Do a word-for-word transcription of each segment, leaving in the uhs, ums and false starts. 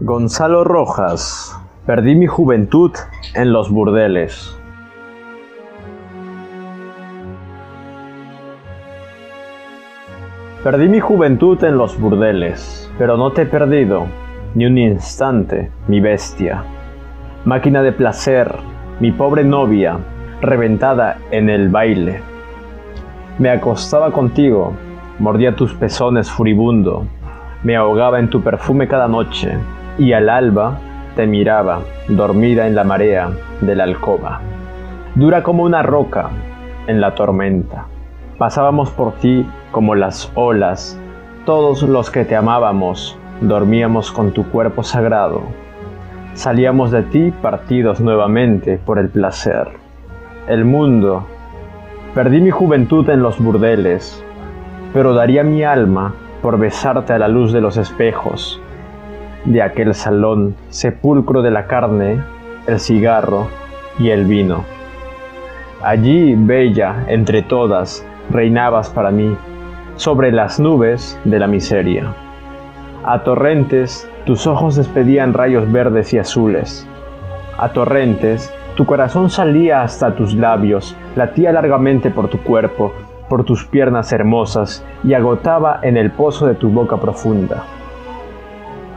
Gonzalo Rojas, perdí mi juventud en los burdeles. Perdí mi juventud en los burdeles, pero no te he perdido ni un instante, mi bestia. Máquina de placer, mi pobre novia, reventada en el baile. Me acostaba contigo, mordía tus pezones furibundo, me ahogaba en tu perfume cada noche, y al alba te miraba, dormida en la marea de la alcoba. Dura como una roca en la tormenta. Pasábamos por ti como las olas, todos los que te amábamos dormíamos con tu cuerpo sagrado. Salíamos de ti partidos nuevamente por el placer. El mundo. Perdí mi juventud en los burdeles, pero daría mi alma por besarte a la luz de los espejos, de aquel salón, sepulcro de la carne, el cigarro y el vino. Allí, bella, entre todas, reinabas para mí, sobre las nubes de la miseria. A torrentes, tus ojos despedían rayos verdes y azules. A torrentes, tu corazón salía hasta tus labios, latía largamente por tu cuerpo, por tus piernas hermosas, y agotaba en el pozo de tu boca profunda.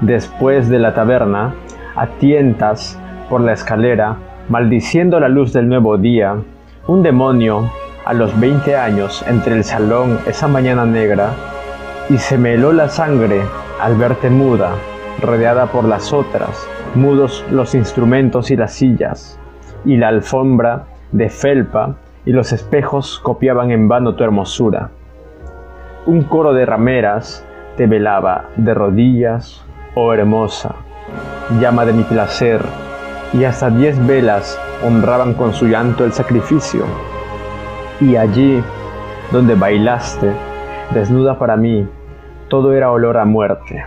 Después de la taberna, a tientas, por la escalera, maldiciendo la luz del nuevo día, un demonio, a los veinte años, entre el salón esa mañana negra, y se me heló la sangre al verte muda, rodeada por las otras, mudos los instrumentos y las sillas, y la alfombra de felpa y los espejos copiaban en vano tu hermosura. Un coro de rameras te velaba de rodillas, oh hermosa, llama de mi placer, y hasta diez velas honraban con su llanto el sacrificio. Y allí, donde bailaste, desnuda para mí, todo era olor a muerte.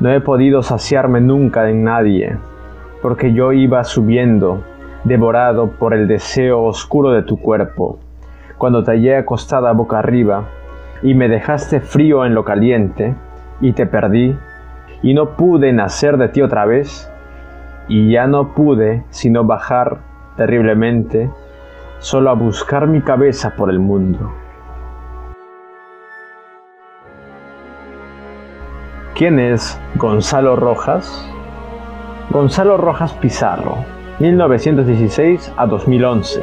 No he podido saciarme nunca en nadie, porque yo iba subiendo, devorado por el deseo oscuro de tu cuerpo, cuando te hallé acostada boca arriba, y me dejaste frío en lo caliente, y te perdí, y no pude nacer de ti otra vez, y ya no pude sino bajar terriblemente, solo a buscar mi cabeza por el mundo. ¿Quién es Gonzalo Rojas? Gonzalo Rojas Pizarro, mil novecientos dieciséis a dos mil once.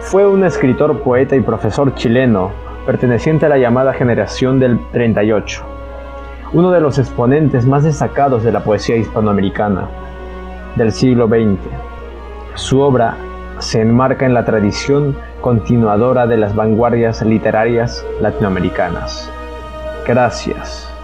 Fue un escritor, poeta y profesor chileno, perteneciente a la llamada generación del treinta y ocho, uno de los exponentes más destacados de la poesía hispanoamericana del siglo veinte. Su obra se enmarca en la tradición continuadora de las vanguardias literarias latinoamericanas. Gracias.